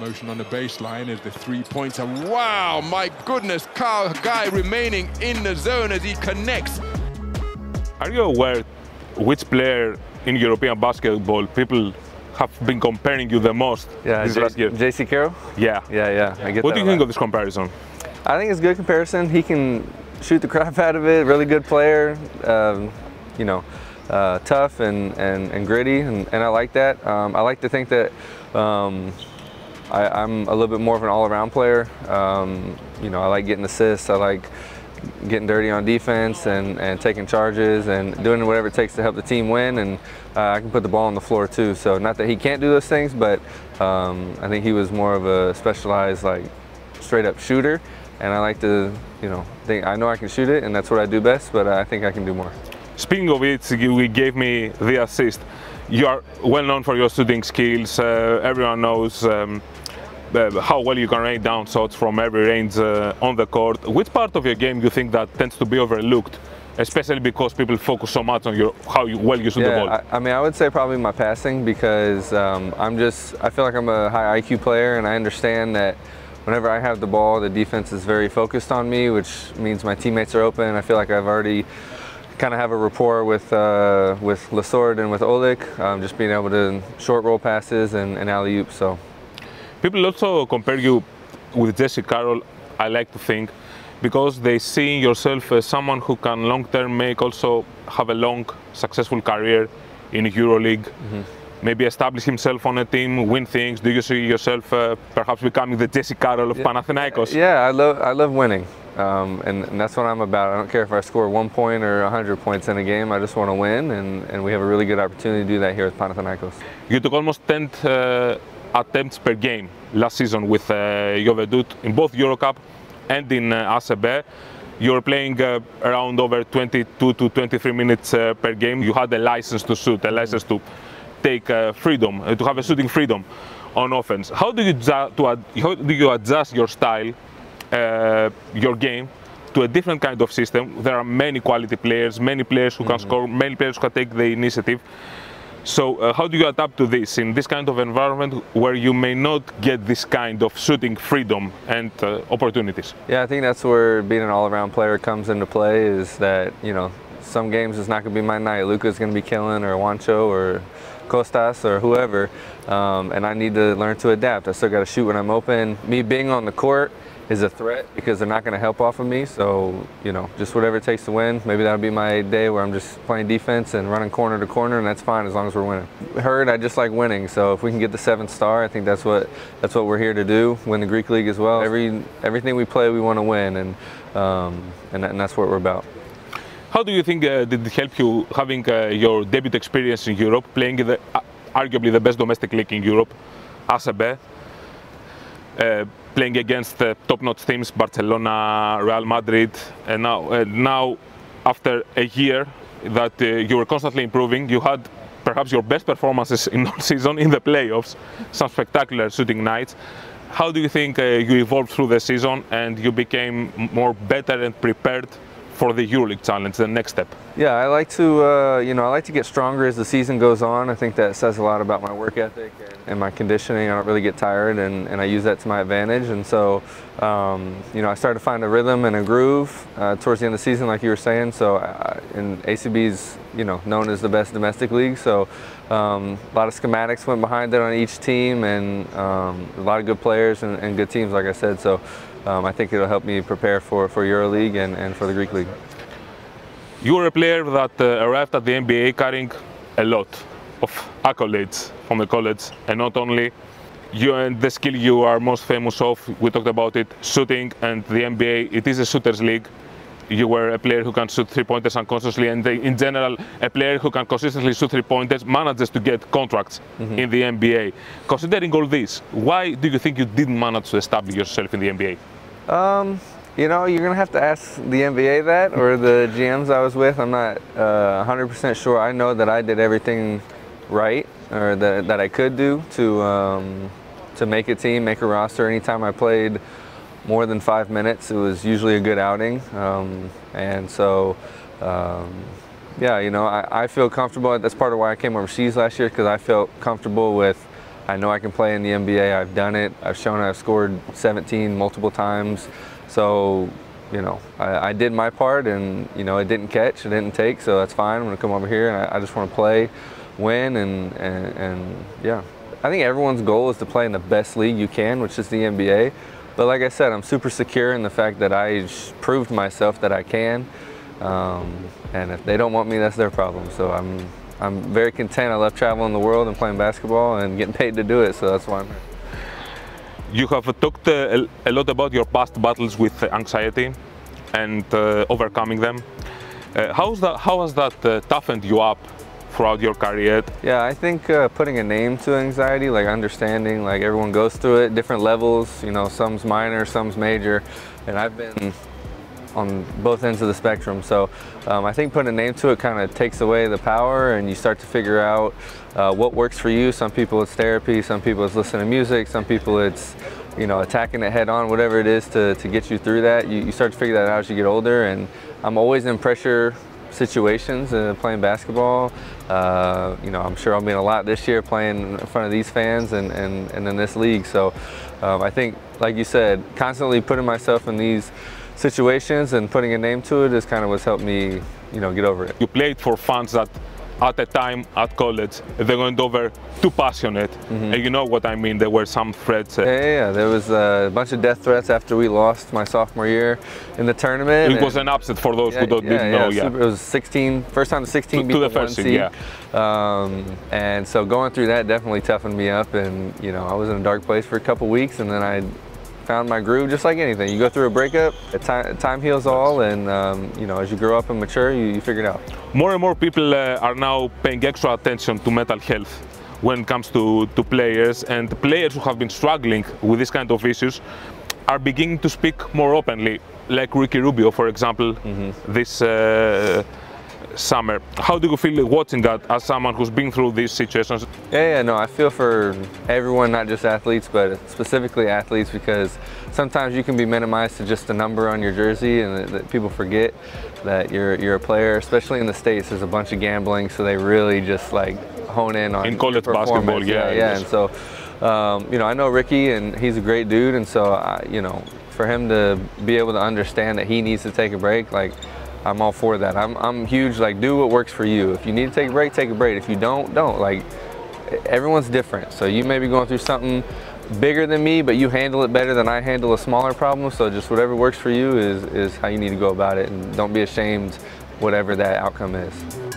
Motion on the baseline is the three-pointer. Wow, my goodness, Kyle Guy remaining in the zone as he connects. Are you aware which player in European basketball people have been comparing you the most this last year? Jaycee Carroll? Yeah. I get what do you think of this comparison? I think it's a good comparison. He can shoot the crap out of it, really good player, you know, tough and gritty, and I like that. I like to think that I'm a little bit more of an all-around player. You know, I like getting assists, I like getting dirty on defense and taking charges and doing whatever it takes to help the team win, and I can put the ball on the floor too. So not that he can't do those things, but I think he was more of a specialized, like, straight-up shooter, and I like to, you know, think I know I can shoot it, and that's what I do best, but I think I can do more. Speaking of it, you gave me the assist. You are well known for your shooting skills. Everyone knows how well you can rain down shots from every range on the court. Which part of your game do you think that tends to be overlooked, especially because people focus so much on your how well you shoot the ball? I mean, I would say probably my passing, because I feel like I'm a high IQ player, and I understand that whenever I have the ball, the defense is very focused on me, which means my teammates are open. I feel like I've already kind of have a rapport with LaSourde and with Oleg, just being able to short roll passes and alley-oop. So people also compare you with Jaycee Carroll, I like to think, because they see yourself as someone who can long-term have a long, successful career in EuroLeague. Maybe establish himself on a team, win things. Do you see yourself perhaps becoming the Jaycee Carroll of Panathinaikos? Yeah, I love winning, and that's what I'm about. I don't care if I score 1 point or 100 points in a game. I just want to win, and we have a really good opportunity to do that here with Panathinaikos. You took almost 10 attempts per game last season with Yovedut in both Euro Cup and in ACB. You were playing around over 22 to 23 minutes per game. You had a license to shoot, a license to take freedom, to have a shooting freedom on offense. How do you adjust your style, your game, to a different kind of system? There are many quality players, many players who can score, many players who can take the initiative. So how do you adapt to this in this kind of environment where you may not get this kind of shooting freedom and opportunities? Yeah, I think that's where being an all-around player comes into play, is that, you know, some games it's not going to be my night. Luca's going to be killing, or Juancho, or Costas, or whoever, and I need to learn to adapt. I still got to shoot when I'm open. Me being on the court is a threat because they're not going to help off of me, so, you know, just whatever it takes to win. Maybe that'll be my day where I'm just playing defense and running corner to corner, and that's fine as long as we're winning. I just like winning, so if we can get the 7th star, I think that's what we're here to do, win the Greek League as well. Everything we play, we want to win, and that's what we're about. How do you think did it help you having your debut experience in Europe, playing arguably the best domestic league in Europe, ACB, playing against top-notch teams, Barcelona, Real Madrid, and now after a year that you were constantly improving, you had perhaps your best performances in all season in the playoffs, some spectacular shooting nights. How do you think you evolved through the season and you became more better and prepared for the EuroLeague Challenge, the next step? Yeah, I like to, you know, I like to get stronger as the season goes on. I think that says a lot about my work ethic and my conditioning. I don't really get tired, and I use that to my advantage. And so, you know, I started to find a rhythm and a groove towards the end of the season, like you were saying. So, and ACB's, you know, known as the best domestic league. So, a lot of schematics went behind it on each team, and a lot of good players and good teams, like I said. So. I think it'll help me prepare for EuroLeague and for the Greek League. You were a player that arrived at the NBA carrying a lot of accolades from the college, and not only you and the skill you are most famous of. We talked about it, shooting, and the NBA, it is a shooter's league. You were a player who can shoot three-pointers unconsciously, and in general, a player who can consistently shoot three-pointers manages to get contracts in the NBA. Considering all this, why do you think you didn't manage to establish yourself in the NBA? You know, you're going to have to ask the NBA that, or the GMs I was with. I'm not 100% sure. I know that I did everything right, or that I could do to make a team, make a roster. Anytime I played more than 5 minutes, it was usually a good outing, and so yeah, you know, I feel comfortable. That's part of why I came overseas last year, because I felt comfortable with I know I can play in the NBA. I've done it. I've shown I've scored 17 multiple times. So, you know, I did my part, and, you know, it didn't catch, it didn't take, so that's fine. I'm going to come over here, and I just want to play, win, and yeah. I think everyone's goal is to play in the best league you can, which is the NBA. But like I said, I'm super secure in the fact that I proved myself that I can. And if they don't want me, that's their problem. So I'm very content. I love traveling the world and playing basketball and getting paid to do it. So that's why I'm here. You have talked a lot about your past battles with anxiety and overcoming them. How has that toughened you up throughout your career? Yeah, I think putting a name to anxiety, like understanding, like everyone goes through it, different levels, you know, some's minor, some's major, and I've been on both ends of the spectrum. So I think putting a name to it kind of takes away the power, and you start to figure out what works for you. Some people it's therapy, some people it's listening to music, some people it's, you know, attacking it head on, whatever it is to get you through that. You start to figure that out as you get older, and I'm always in pressure situations playing basketball. You know, I'm sure I'll be in a lot this year playing in front of these fans and in this league. So I think, like you said, constantly putting myself in these situations and putting a name to it is kind of what's helped me, you know, get over it. You played for fans that at the time at college they went over too passionate, and you know what I mean, there were some threats. Yeah, there was a bunch of death threats after we lost my sophomore year in the tournament. It was an upset for those who didn't know. Yeah, it was 16, first time the 16 beat to the first seed. And so going through that definitely toughened me up, and you know, I was in a dark place for a couple weeks, and then I found my groove. Just like anything, you go through a breakup, time heals all, and you know, as you grow up and mature, you figure it out. More and more people are now paying extra attention to mental health when it comes to players, and players who have been struggling with this kind of issues are beginning to speak more openly, like Ricky Rubio, for example, this summer. How do you feel watching that as someone who's been through these situations? Yeah, no, I feel for everyone, not just athletes, but specifically athletes, because sometimes you can be minimized to just the number on your jersey, and that people forget that you're a player. Especially in the States, there's a bunch of gambling, so they really just like hone in on college basketball. Yeah. And so, you know, I know Ricky, and he's a great dude, and so, you know, for him to be able to understand that he needs to take a break, like, I'm all for that. I'm huge, like, do what works for you. If you need to take a break, take a break. If you don't. Like, everyone's different. So you may be going through something bigger than me, but you handle it better than I handle a smaller problem. So just whatever works for you is how you need to go about it, and don't be ashamed whatever that outcome is.